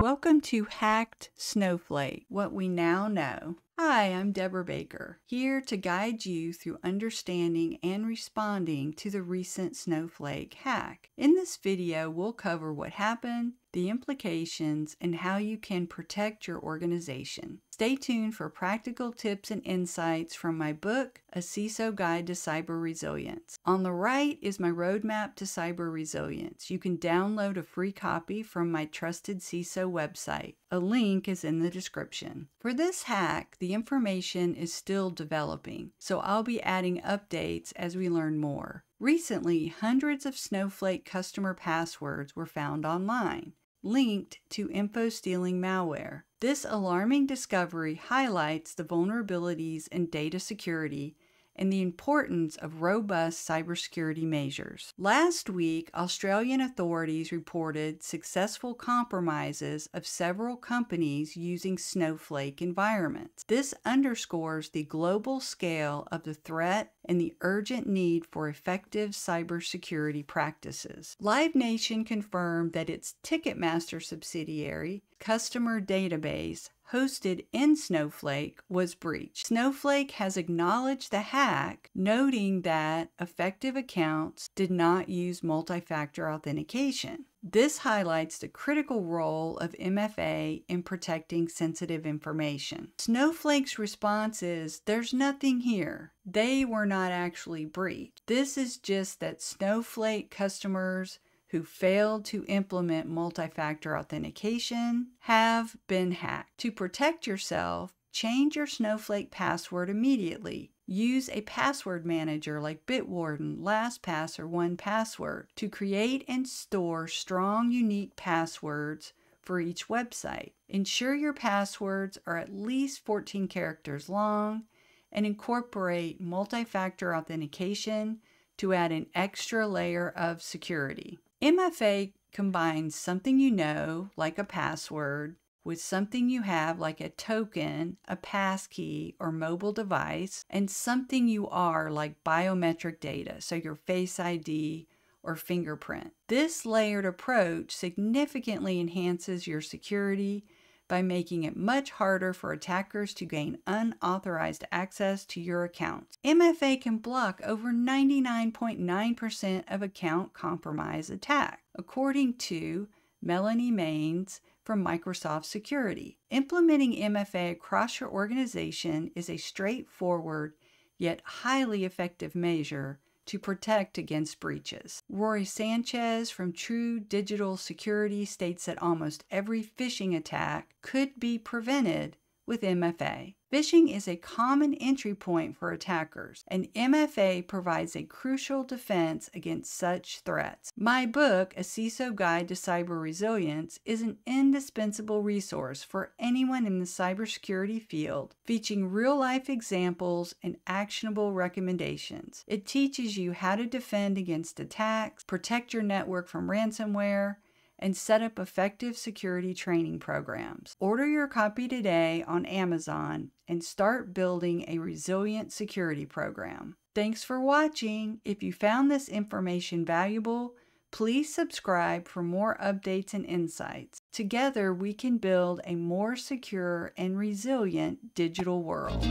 Welcome to Hacked Snowflake, What We Now Know. Hi, I'm Debra Baker, here to guide you through understanding and responding to the recent Snowflake hack. In this video, we'll cover what happened, the implications, and how you can protect your organization. Stay tuned for practical tips and insights from my book, A CISO Guide to Cyber Resilience. On the right is my roadmap to cyber resilience. You can download a free copy from my Trusted CISO website. A link is in the description. For this hack, the information is still developing, so I'll be adding updates as we learn more. Recently, hundreds of Snowflake customer passwords were found online, linked to info-stealing malware. This alarming discovery highlights the vulnerabilities in data security and the importance of robust cybersecurity measures. Last week, Australian authorities reported successful compromises of several companies using Snowflake environments. This underscores the global scale of the threat and the urgent need for effective cybersecurity practices. Live Nation confirmed that its Ticketmaster subsidiary customer database hosted in Snowflake was breached. Snowflake has acknowledged the hack, noting that effective accounts did not use multi-factor authentication. This highlights the critical role of MFA in protecting sensitive information. Snowflake's response is, there's nothing here. They were not actually breached. This is just that Snowflake customers who failed to implement multi-factor authentication have been hacked. To protect yourself, change your Snowflake password immediately. Use a password manager like Bitwarden, LastPass, or 1Password to create and store strong, unique passwords for each website. Ensure your passwords are at least 14 characters long and incorporate multi-factor authentication to add an extra layer of security. MFA combines something you know, like a password, with something you have, like a token, a passkey, or mobile device, and something you are, like biometric data, so your Face ID or fingerprint. This layered approach significantly enhances your security by making it much harder for attackers to gain unauthorized access to your accounts. MFA can block over 99.9% of account compromise attacks, according to Melanie Maines from Microsoft Security. Implementing MFA across your organization is a straightforward yet highly effective measure to protect against breaches. Rory Sanchez from True Digital Security states that almost every phishing attack could be prevented with MFA. Phishing is a common entry point for attackers, and MFA provides a crucial defense against such threats. My book, A CISO Guide to Cyber Resilience, is an indispensable resource for anyone in the cybersecurity field, featuring real-life examples and actionable recommendations. It teaches you how to defend against attacks, protect your network from ransomware, and set up effective security training programs. Order your copy today on Amazon and start building a resilient security program. Thanks for watching. If you found this information valuable, please subscribe for more updates and insights. Together, we can build a more secure and resilient digital world.